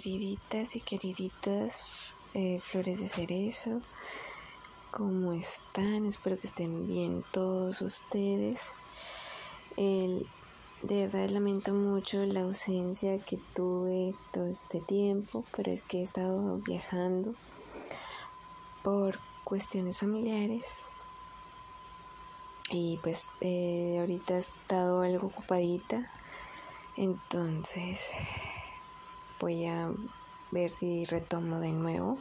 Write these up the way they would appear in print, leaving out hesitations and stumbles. Queriditas y queriditos, flores de cerezo, ¿cómo están? Espero que estén bien todos ustedes. De verdad lamento mucho la ausencia que tuve todo este tiempo, pero es que he estado viajando por cuestiones familiares y pues ahorita he estado algo ocupadita, entonces voy a ver si retomo de nuevo,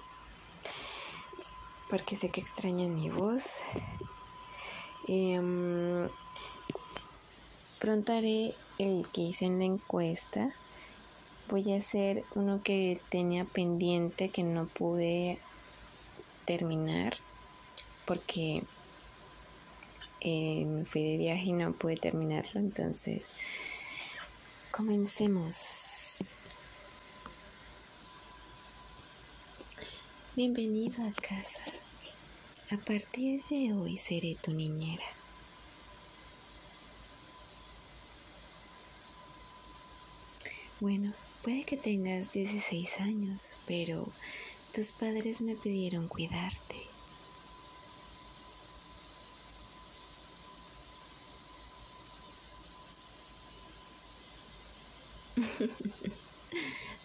porque sé que extrañan mi voz. Pronto haré el que hice en la encuesta. Voy a hacer uno que tenía pendiente, que no pude terminar, porque me fui de viaje y no pude terminarlo. Entonces, comencemos. Bienvenido a casa. A partir de hoy seré tu niñera. Bueno, puede que tengas 16 años, pero tus padres me pidieron cuidarte.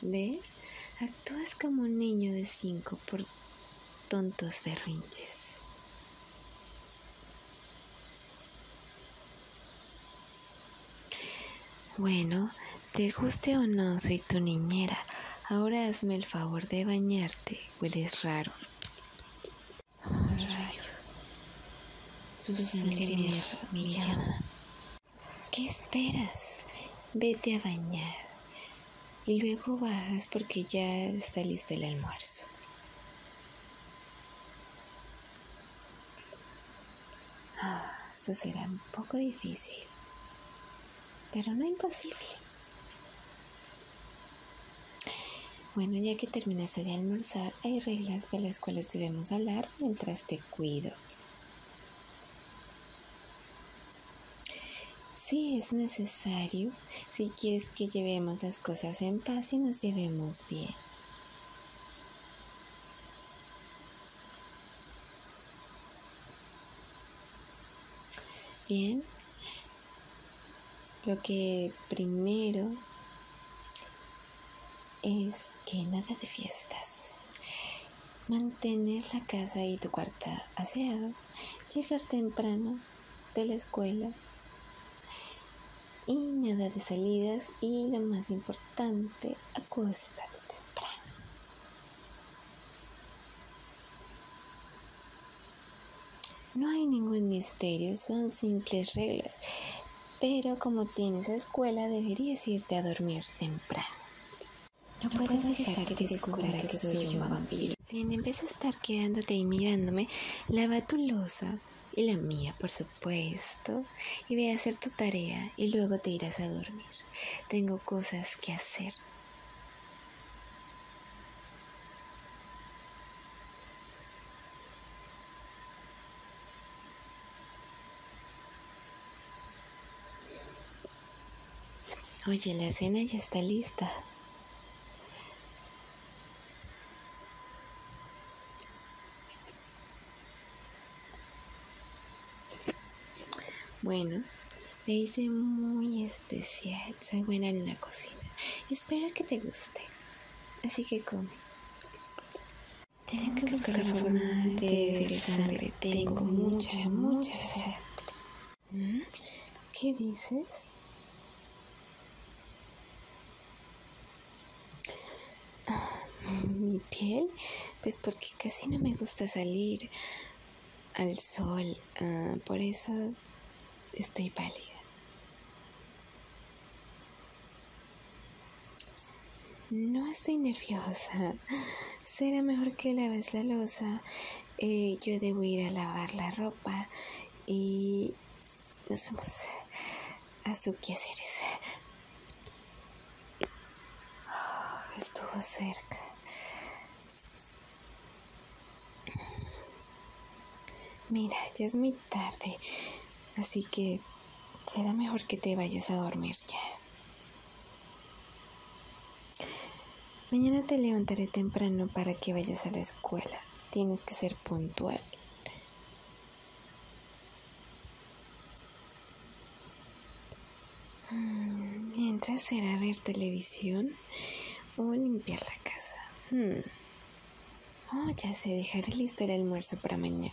¿Ves? Actúas como un niño de 5 por tontos berrinches. Bueno, te guste o no, soy tu niñera. Ahora hazme el favor de bañarte. Hueles raro. Oh, rayos. Su sangre me llama. ¿Qué esperas? Vete a bañar. Y luego bajas porque ya está listo el almuerzo. Esto será un poco difícil, pero no imposible. Bueno, ya que terminaste de almorzar, hay reglas de las cuales debemos hablar mientras te cuido. Si es necesario, si quieres que llevemos las cosas en paz y nos llevemos bien. Bien, lo que primero es que nada de fiestas. Mantener la casa y tu cuarto aseado, llegar temprano de la escuela, y nada de salidas, y lo más importante, acuéstate temprano. No hay ningún misterio, son simples reglas, pero como tienes escuela deberías irte a dormir temprano. No puedes dejar que te descubra que soy un vampiro. Bien, en vez de estar quedándote y mirándome, lava tu loza y la mía, por supuesto, y ve a hacer tu tarea y luego te irás a dormir. Tengo cosas que hacer. Oye, la cena ya está lista. Bueno, le hice muy especial. Soy buena en la cocina. Espero que te guste. Así que come. Tengo que buscar la forma de beber sangre. Tengo mucha sed. ¿Qué dices? ¿Mi piel? Pues porque casi no me gusta salir al sol. Por eso estoy pálida. No estoy nerviosa. Será mejor que laves la loza. Yo debo ir a lavar la ropa. Y nos vemos a sus quehaceres. Estuvo cerca. Mira, ya es muy tarde. Así que será mejor que te vayas a dormir ya. Mañana te levantaré temprano para que vayas a la escuela. Tienes que ser puntual. Mientras será ver televisión o limpiar la casa. Oh, ya sé, dejaré listo el almuerzo para mañana.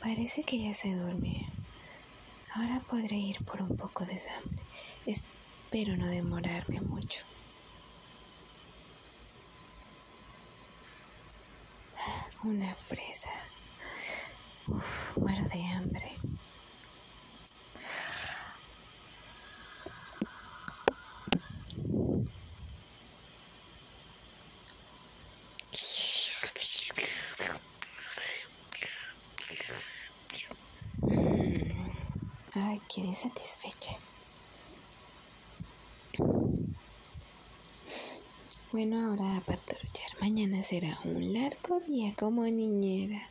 Parece que ya se duerme. Ahora podré ir por un poco de hambre. Espero no demorarme mucho. Una presa. Uf, muero de hambre. Ay, quedé satisfecha. Bueno, ahora a patrullar. Mañana será un largo día como niñera.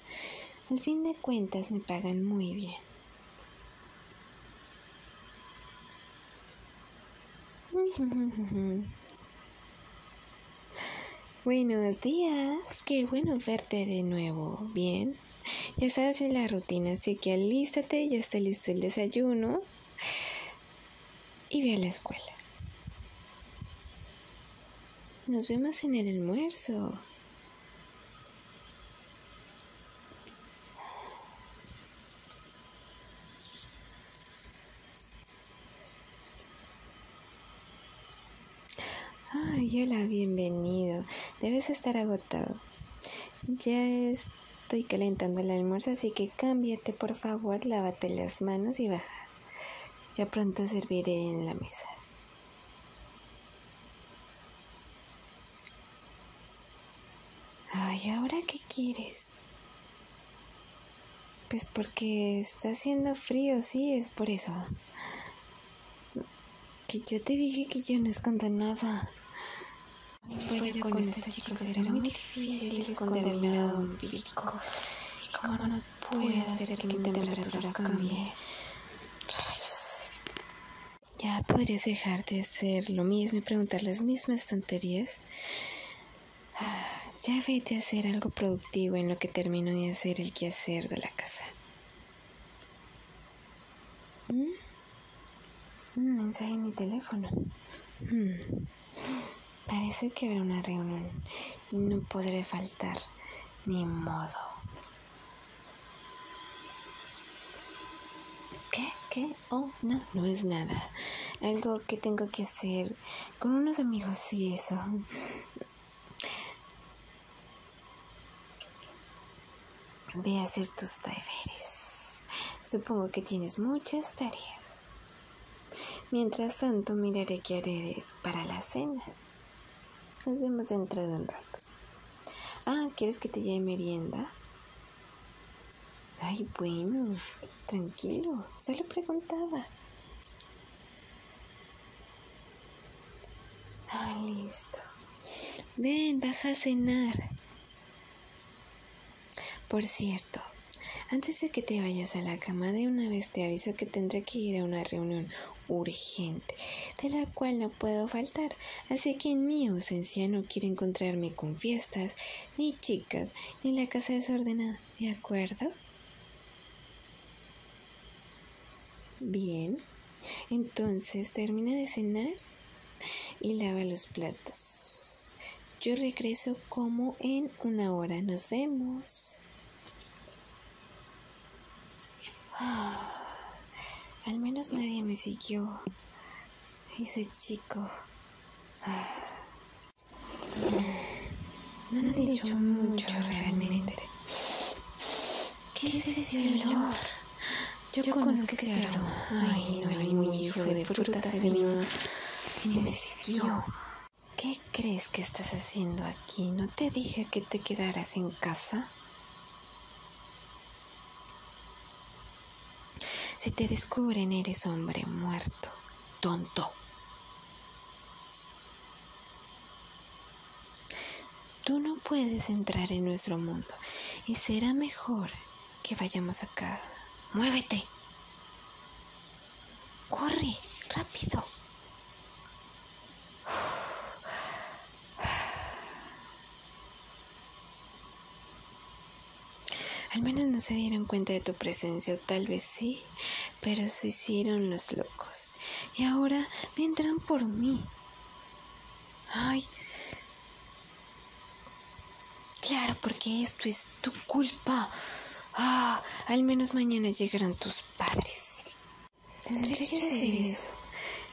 Al fin de cuentas me pagan muy bien. Buenos días. Qué bueno verte de nuevo. Bien. Ya estás en la rutina, así que alístate, ya está listo el desayuno y ve a la escuela. Nos vemos en el almuerzo. Ay, hola, bienvenido. Debes estar agotado. Ya es... Estoy calentando el almuerzo, así que cámbiate por favor, lávate las manos y baja. Ya pronto serviré en la mesa. Ay, ¿ahora qué quieres? Pues porque está haciendo frío, sí, es por eso. Que yo te dije que yo no escondo nada. Pero con estos chicos será muy difícil esconderme a un pico. Y como no puede hacer que mi temperatura cambie. Ya podrías dejar de hacer lo mismo y preguntar las mismas tonterías. Ya vete a hacer algo productivo en lo que termino de hacer el quehacer de la casa. Un mensaje en mi teléfono. Parece que habrá una reunión y no podré faltar, ni modo. ¿Qué? ¿Qué? Oh, no, no es nada. Algo que tengo que hacer con unos amigos, sí, eso. Ve a hacer tus deberes. Supongo que tienes muchas tareas. Mientras tanto, miraré qué haré para la cena. Nos vemos dentro de un rato. ¿Quieres que te lleve merienda? Ay, bueno, tranquilo, solo preguntaba. Listo. Ven, baja a cenar. Por cierto, antes de que te vayas a la cama, de una vez te aviso que tendré que ir a una reunión urgente, de la cual no puedo faltar, así que en mi ausencia no quiero encontrarme con fiestas, ni chicas, ni la casa desordenada, ¿de acuerdo? Bien, entonces termina de cenar y lava los platos. Yo regreso como en una hora, nos vemos. Al menos nadie me siguió. Ese chico. No han dicho mucho realmente. ¿Qué es ese olor? Yo conozco ese aroma. Ay, no, hay mi hijo de fruta se vino y me siguió. ¿Qué crees que estás haciendo aquí? ¿No te dije que te quedaras en casa? Si te descubren, eres hombre muerto, tonto. Tú no puedes entrar en nuestro mundo y será mejor que vayamos acá Muévete. Corre, rápido. Al menos no se dieron cuenta de tu presencia, o tal vez sí, pero se hicieron los locos. Y ahora vendrán por mí. Ay, claro, porque esto es tu culpa. Ah, al menos mañana llegarán tus padres. Tendré que hacer eso.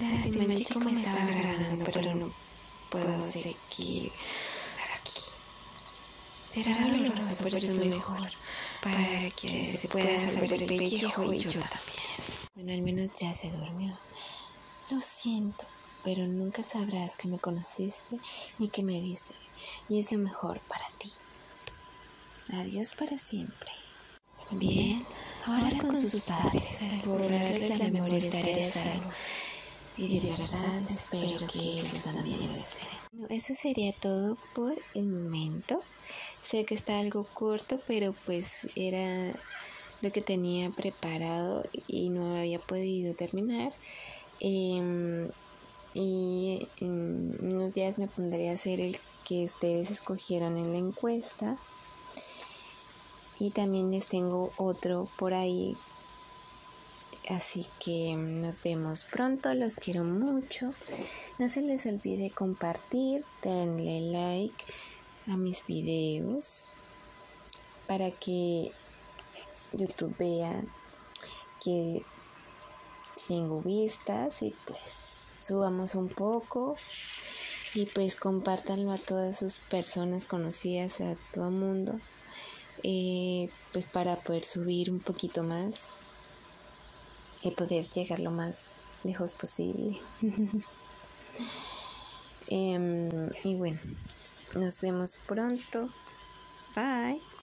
Lástima, el chico me estaba agradando, pero no puedo seguir aquí. Será doloroso, pero es lo mejor para que se pueda saber el pellejo y yo también. Bueno, al menos ya se durmió. Lo siento, pero nunca sabrás que me conociste ni que me viste, y es lo mejor para ti. Adiós para siempre. Bien, ahora con sus padres, al borrarles la memoria estaré salvo, y de verdad espero que ellos también lo estén. Bueno, eso sería todo por el momento. Sé que está algo corto, pero pues era lo que tenía preparado y no había podido terminar. Y en unos días me pondré a hacer el que ustedes escogieron en la encuesta. Y también les tengo otro por ahí. Así que nos vemos pronto. Los quiero mucho. No se les olvide compartir. Denle like a mis videos para que YouTube vea que tengo vistas y pues subamos un poco. Y pues compártanlo a todas sus personas conocidas, a todo el mundo. Pues para poder subir un poquito más y poder llegar lo más lejos posible. Y bueno, nos vemos pronto. Bye.